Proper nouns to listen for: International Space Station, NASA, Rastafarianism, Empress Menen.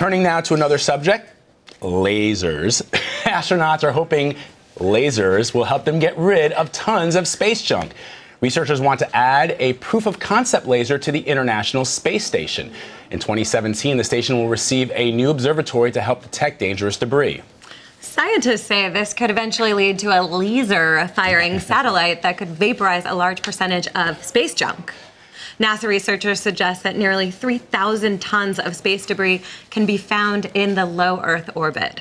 Turning now to another subject, lasers. Astronauts are hoping lasers will help them get rid of tons of space junk. Researchers want to add a proof-of-concept laser to the International Space Station. In 2017, the station will receive a new observatory to help detect dangerous debris. Scientists say this could eventually lead to a laser-firing satellite that could vaporize a large percentage of space junk. NASA researchers suggest that nearly 3,000 tons of space debris can be found in the low Earth orbit.